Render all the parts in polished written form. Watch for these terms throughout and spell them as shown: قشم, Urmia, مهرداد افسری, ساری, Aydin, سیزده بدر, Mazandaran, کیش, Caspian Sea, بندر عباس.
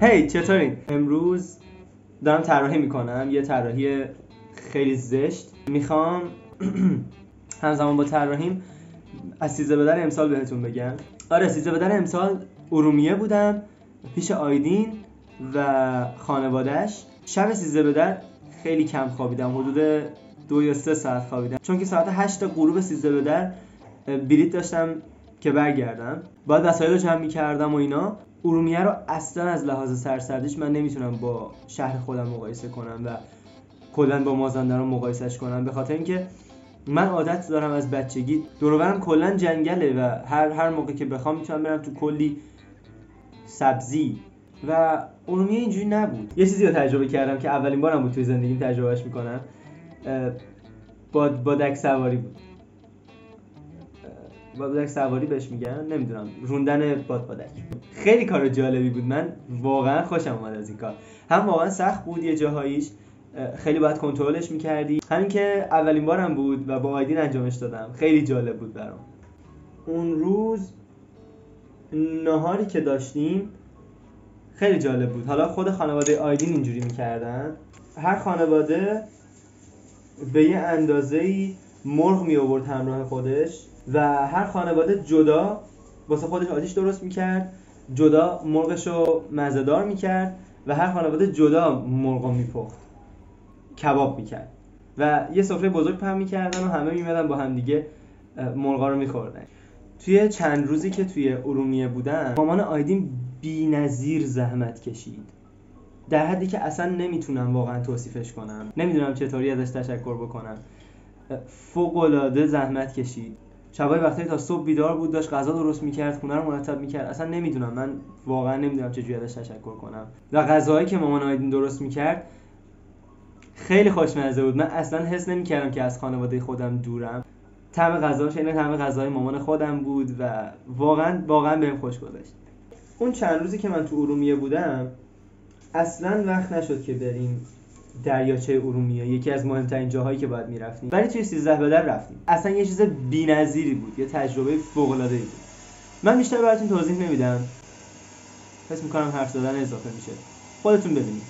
هی چطورین؟ امروز دارم طراحی میکنم، یه طراحی خیلی زشت. میخوام همزمان با طراحیم از سیزده بدر امسال بهتون بگم. آره، سیزده بدر امسال ارومیه بودم پیش آیدین و خانوادهش. شب سیزده بدر خیلی کم خوابیدم، حدود 2 یا 3 ساعت خوابیدم، چون که ساعت 8 غروب سیزده بدر بلیط داشتم که برگردم، بعد وسایل رو جمع می‌کردم و اینا. ارومیه رو اصلا از لحاظ سرسردیش من نمیتونم با شهر خودم مقایسه کنم و کلا با مازندران مقایسهش کنم، به خاطر اینکه من عادت دارم از بچگی دور و برم کلا جنگله و هر موقع که بخوام میتونم برم تو کلی سبزی و ارومیه اینجوری نبود. یه چیزی رو تجربه کردم که اولین بارم بود توی زندگیم تجربهش میکنم، بادک سواری بود. بادبادک سواری بهش میگن، نمیدونم، روندن بادبادک. خیلی کار جالبی بود، من واقعا خوشم اومد از این کار. هم واقعا سخت بود یه جاهاییش، خیلی باید کنترلش میکردی. همین که اولین بارم بود و با آیدین انجامش دادم، خیلی جالب بود برام. اون روز نهاری که داشتیم خیلی جالب بود. حالا خود خانواده آیدین اینجوری میکردن، هر خانواده به یه اندازه‌ای مرغ میآورد همراه خودش و هر خانواده جدا واسه خودش آتیش درست میکرد، جدا مرغشو مزه‌دار میکرد و هر خانواده جدا مرغو میپخت، کباب میکرد و یه سفره بزرگ پهن میکردن و همه میمدن با هم دیگه مرغا رو میخوردن. توی چند روزی که توی ارومیه بودن، مامان آیدین بی‌نظیر زحمت کشید، در حدی که اصلا نمیتونم واقعا توصیفش کنم، نمیدونم چطوری ازش تشکر بکنم. فوق‌العاده زحمت کشید، شبای وقتی تا صبح بیدار بود، داشت غذا درست میکرد، خونه رو مرتب میکرد. اصلا نمیدونم، من واقعا نمیدونم چجوری ازش تشکر کنم. و غذاهایی که مامان آیدین درست میکرد خیلی خوشمزه بود، من اصلا حس نمیکردم که از خانواده خودم دورم. طعم غذاش عین طعم غذای مامان خودم بود و واقعا بهم خوش گذشت. اون چند روزی که من تو ارومیه بودم اصلا وقت نشد که بریم دریاچه ارومیه، یکی از مهمترین جاهایی که باید میرفتیم، ولی توی 13 بدر رفتیم. اصلا یه چیز بی‌نظیری بود، یه تجربه فوق‌العاده‌ای بود. من بیشتر براتون توضیح نمیدم، حس میکنم حرف زدن اضافه میشه، خودتون ببینید.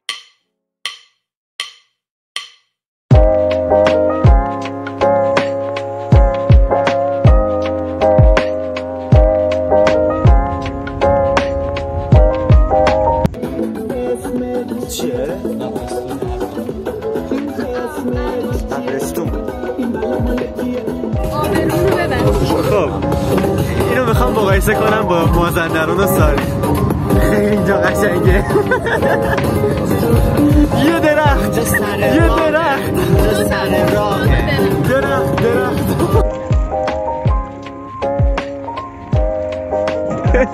مقایسه کنم با مازندران و ساری، خیلی اینجا قشنگه. یه درخت اولین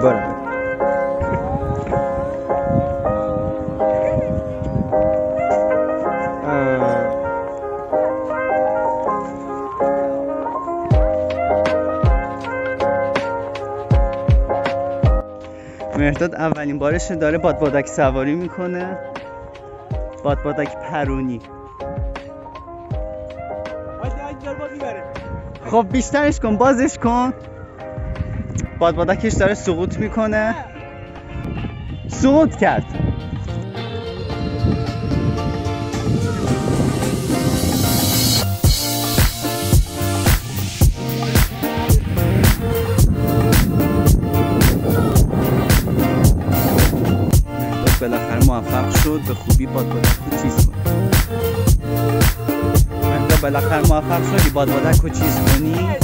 بارم. مهرداد اولین بارش داره بادبادک سواری میکنه، بادبادک پرونی. خب بیشترش کن، بازش کن. بادبادکش داره سقوط میکنه، سقوط کرد. بالاخره موفق شد به خوبی بادبادک رو چیز کنه. بالاخره موفق شدی بادبادک رو چیز کنی.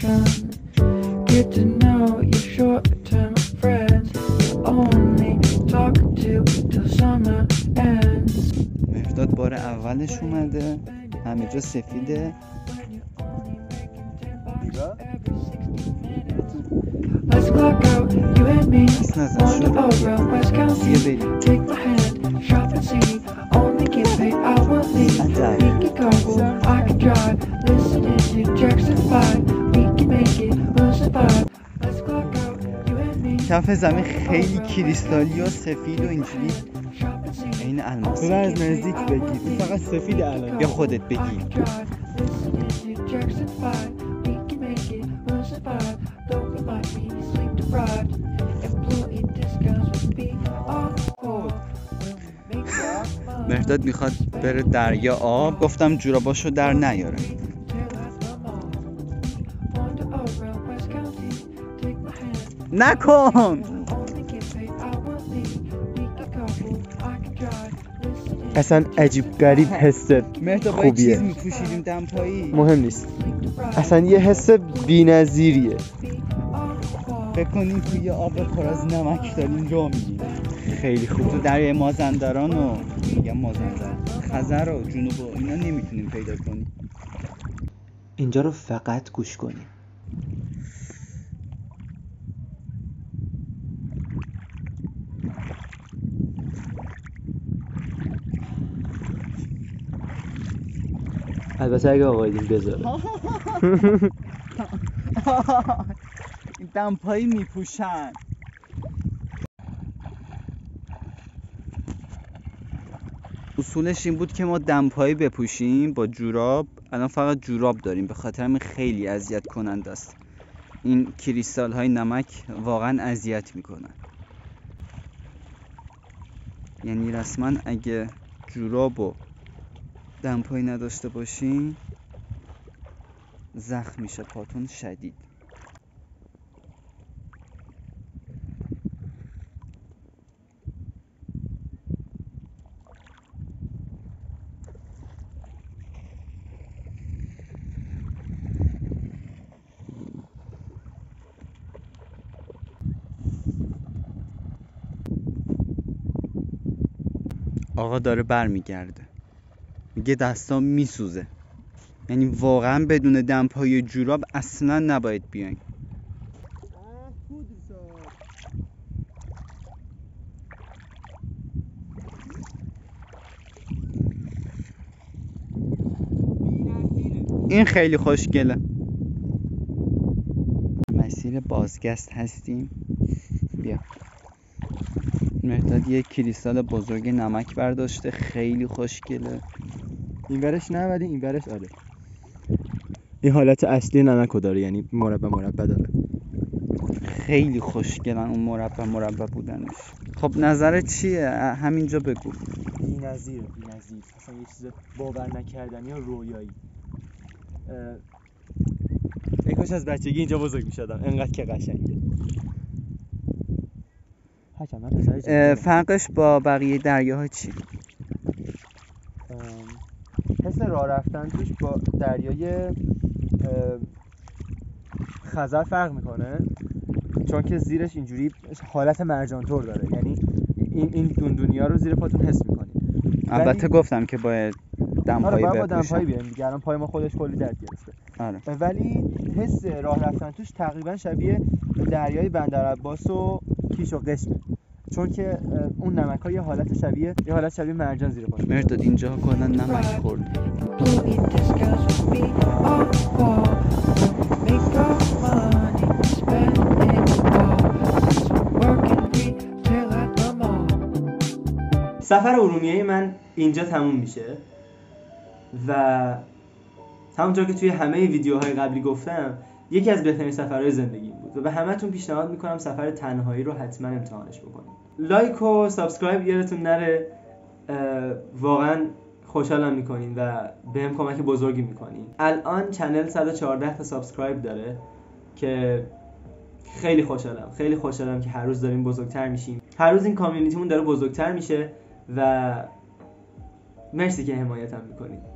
attraction. Good to know your short-term friends. You only talk to till summer ends. مهداد بار اولش اومده، همه جا سفیده. Let's walk out, you and me. Wander over Westcount Sea. Take my hand, shop and see. Only get paid, I won't leave. We can carpool, I can drive. Listening to Jackson 5. We can make it, we'll survive. Let's walk out, you and me. کف زمین خیلی کریستالی و سفید و اینجوری این الماس. تو از نزدیک بگی، فقط سفید الان. یا خودت بگی. مهداد میخواد بره دریا آب، گفتم جوراباشو در نیاره. نکن. اصلا عجیب غریب حس خوبیه. مهم نیست. اصلا یه حس بی‌نظیریه. بکنیم توی آب پر از نمک داریم جا میگیم. خیلی خوب. تو دریای مازندران و میگم مازندران، خزر و جنوب و اینا نمیتونیم پیدا کنیم. اینجا رو فقط گوش کنیم. البته اگه آقای دین بذاره. این دمپایی میپوشن. اصولش این بود که ما دمپایی بپوشیم با جوراب. الان فقط جوراب داریم، به خاطر همین خیلی اذیت کننده است. این کریستال های نمک واقعا اذیت میکنن. یعنی رسما اگه جوراب و دمپایی نداشته باشیم زخم میشه پاتون شدید. آقا داره برمیگرده، میگه دستام میسوزه. یعنی واقعا بدون دمپایی جوراب اصلا نباید بیاین. این خیلی خوشگله. مسیر بازگشت هستیم. بیا. مهداد یک کریستال بزرگ نمک برداشته، خیلی خوشگله. این ورش نه ولی این ورش آره. این حالت اصلی نمکو داره، یعنی مربع داره. خیلی خوشگلن اون مربع بودنش. خب نظرت چیه؟ همینجا بگو. بی‌نظیر. اصلا یه چیز باور نکردنی و رویایی. ای کاش از بچگی اینجا بزرگ می‌شدم، انقدر که قشنگه. فرقش با بقیه دریاها چی؟ حس راه رفتن توش با دریای خزر فرق میکنه، چون که زیرش اینجوری حالت مرجان تور داره، یعنی این دنیا رو زیر پاتون حس میکنی. البته گفتم که باید دمپایی بپوشیم. با دمپایی بیاریم دیگه، الان پای ما خودش کلی درد گرفته. آره. ولی حس راه رفتن توش تقریبا شبیه دریای بندر عباس و کیش و قشمه، چون که اون نمک‌ها یه حالت شبیه مرجان زیر پاشه. مرداد اینجا کلا نمک خورد. سفر ارومیه من اینجا تموم میشه و همونطور که توی همه ویدیوهای قبلی گفتم یکی از بهترین سفرهای زندگیم بود و به همه‌تون پیشنهاد میکنم سفر تنهایی رو حتما امتحانش بکنید. لایک و سابسکرایب یادتون نره. واقعا خوشحالم میکنین و بهم کمک بزرگی میکنین. الان چنل 114 تا سابسکرایب داره که خیلی خوشحالم که هر روز داریم بزرگتر میشیم. هر روز این کامیونیتیمون داره بزرگتر میشه و مرسی که حمایتم میکنین.